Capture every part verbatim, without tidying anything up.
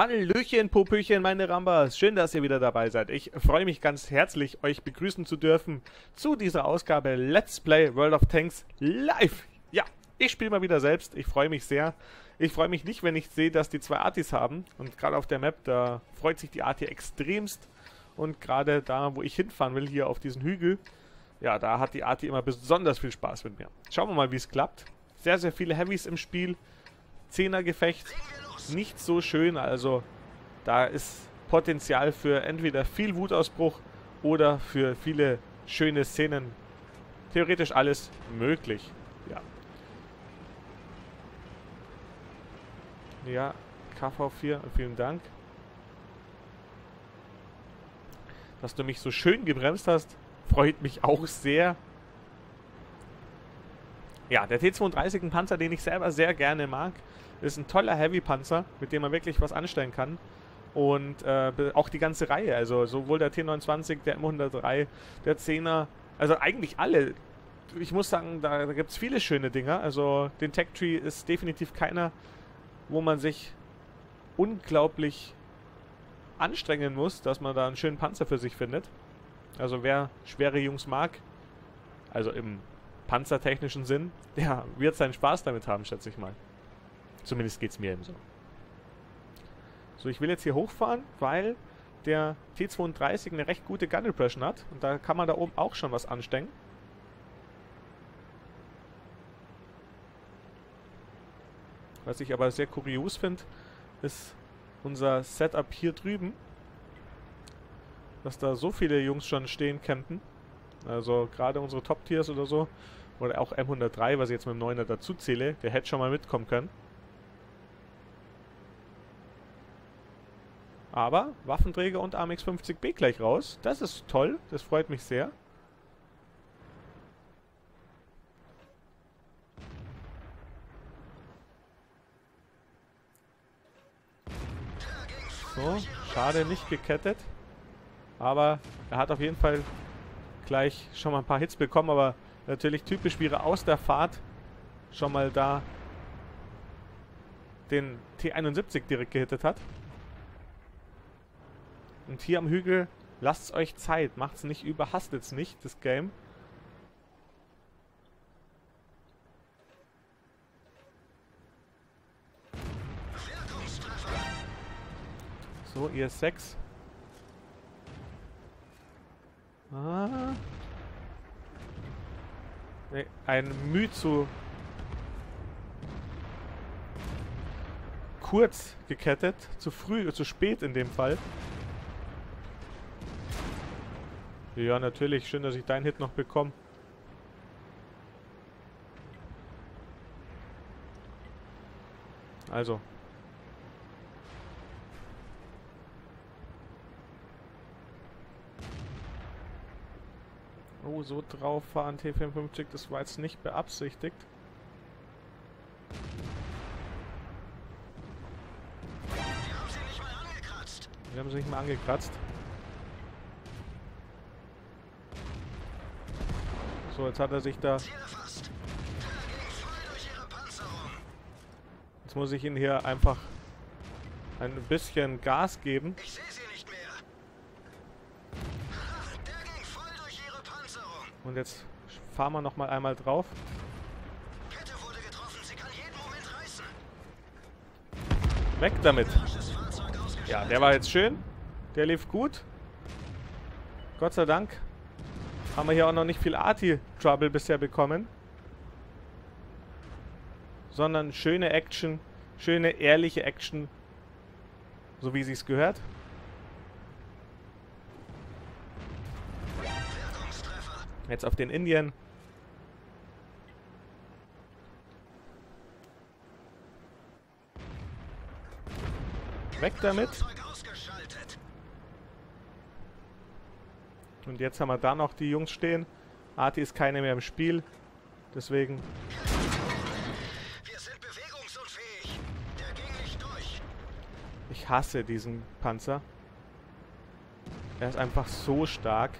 Hallöchen, Popöchen, meine Rambas. Schön, dass ihr wieder dabei seid. Ich freue mich ganz herzlich, euch begrüßen zu dürfen zu dieser Ausgabe Let's Play World of Tanks live. Ja, ich spiele mal wieder selbst. Ich freue mich sehr. Ich freue mich nicht, wenn ich sehe, dass die zwei Artis haben. Und gerade auf der Map, da freut sich die Arti extremst. Und gerade da, wo ich hinfahren will, hier auf diesen Hügel, ja, da hat die Arti immer besonders viel Spaß mit mir. Schauen wir mal, wie es klappt. Sehr, sehr viele Heavys im Spiel. Zehner-Gefecht. Nicht so schön, also da ist Potenzial für entweder viel Wutausbruch oder für viele schöne Szenen. Theoretisch alles möglich. Ja, ja, K V vier, vielen Dank, dass du mich so schön gebremst hast. Freut mich auch sehr. Ja, der T zweiunddreißig, ein Panzer, den ich selber sehr gerne mag. Ist ein toller Heavy-Panzer, mit dem man wirklich was anstellen kann. Und äh, auch die ganze Reihe, also sowohl der T neunundzwanzig, der M hundertdrei, der Zehner, also eigentlich alle. Ich muss sagen, da, da gibt es viele schöne Dinger. Also den Tech-Tree ist definitiv keiner, wo man sich unglaublich anstrengen muss, dass man da einen schönen Panzer für sich findet. Also wer schwere Jungs mag, also im panzertechnischen Sinn, der wird seinen Spaß damit haben, schätze ich mal. Zumindest geht es mir eben so. So, ich will jetzt hier hochfahren, weil der T zweiunddreißig eine recht gute Gun Impression hat. Und da kann man da oben auch schon was anstecken. Was ich aber sehr kurios finde, ist unser Setup hier drüben. Dass da so viele Jungs schon stehen campen. Also gerade unsere Top-Tiers oder so. Oder auch M hundertdrei, was ich jetzt mit dem Neuner dazu zähle. Der hätte schon mal mitkommen können. Aber Waffenträger und A M X fünfzig B gleich raus. Das ist toll. Das freut mich sehr. So, schade, nicht gekettet. Aber er hat auf jeden Fall gleich schon mal ein paar Hits bekommen. Aber natürlich typisch wäre aus der Fahrt schon mal da den T einundsiebzig direkt gehittet hat. Und hier am Hügel, lasst euch Zeit. Macht's nicht über, hastet's nicht, das Game. So, ihr sechs. Ah. Nee, ein Müh zu kurz gekettet. Zu früh, zu spät in dem Fall. Ja, natürlich. Schön, dass ich deinen Hit noch bekomme. Also. Oh, so drauf fahren, T fünfundfünfzig. Das war jetzt nicht beabsichtigt. Wir haben sie nicht mal angekratzt. Wir haben sie nicht mal angekratzt. So, jetzt hat er sich da... Jetzt muss ich ihn hier einfach ein bisschen Gas geben. Ich seh sie nicht mehr. Der ging voll durch ihre Panzerung. Und jetzt fahren wir nochmal einmal drauf. Kette wurde getroffen. Sie kann jeden Moment reißen. Weg damit. Ja, der war jetzt schön. Der lief gut. Gott sei Dank. Haben wir hier auch noch nicht viel Arty-Trouble bisher bekommen. Sondern schöne Action, schöne, ehrliche Action. So wie sie es gehört. Jetzt auf den Indien. Weg damit. Und jetzt haben wir da noch die Jungs stehen. Arti ist keine mehr im Spiel. Deswegen. Wir sind bewegungsunfähig. Der ging nicht durch. Ich hasse diesen Panzer. Er ist einfach so stark.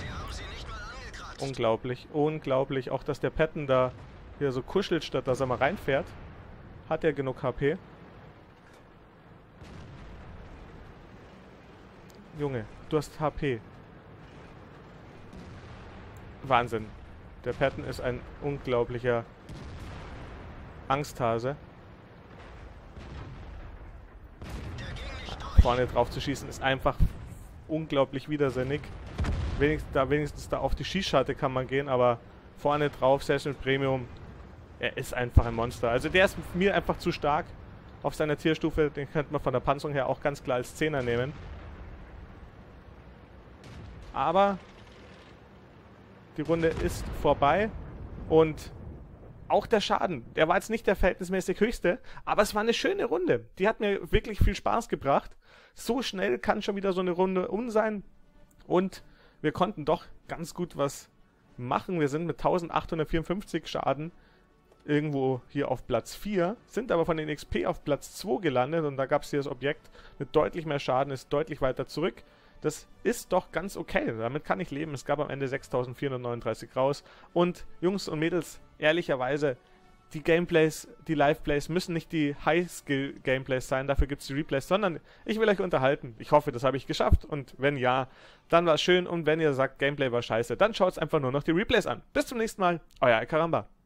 Die haben sie nicht Unglaublich, unglaublich. Auch, dass der Patton da wieder so kuschelt, statt dass er mal reinfährt. Hat er genug H P? Junge, du hast H P. Wahnsinn. Der Patton ist ein unglaublicher Angsthase. Vorne drauf zu schießen ist einfach unglaublich widersinnig. Wenigstens da, wenigstens da auf die Schießscharte kann man gehen, aber vorne drauf, selbst mit Premium, er ist einfach ein Monster. Also der ist mir einfach zu stark auf seiner Tierstufe. Den könnte man von der Panzerung her auch ganz klar als Zehner nehmen. Aber die Runde ist vorbei und auch der Schaden, der war jetzt nicht der verhältnismäßig höchste, aber es war eine schöne Runde. Die hat mir wirklich viel Spaß gebracht. So schnell kann schon wieder so eine Runde um sein und wir konnten doch ganz gut was machen. Wir sind mit eintausendachthundertvierundfünfzig Schaden irgendwo hier auf Platz vier, sind aber von den X P auf Platz zwei gelandet und da gab es hier das Objekt mit deutlich mehr Schaden, ist deutlich weiter zurück. Das ist doch ganz okay, damit kann ich leben. Es gab am Ende sechstausendvierhundertneununddreißig raus. Und Jungs und Mädels, ehrlicherweise, die Gameplays, die Liveplays müssen nicht die High-Skill-Gameplays sein, dafür gibt es die Replays, sondern ich will euch unterhalten. Ich hoffe, das habe ich geschafft und wenn ja, dann war es schön und wenn ihr sagt, Gameplay war scheiße, dann schaut einfach nur noch die Replays an. Bis zum nächsten Mal, euer Eikarrramba.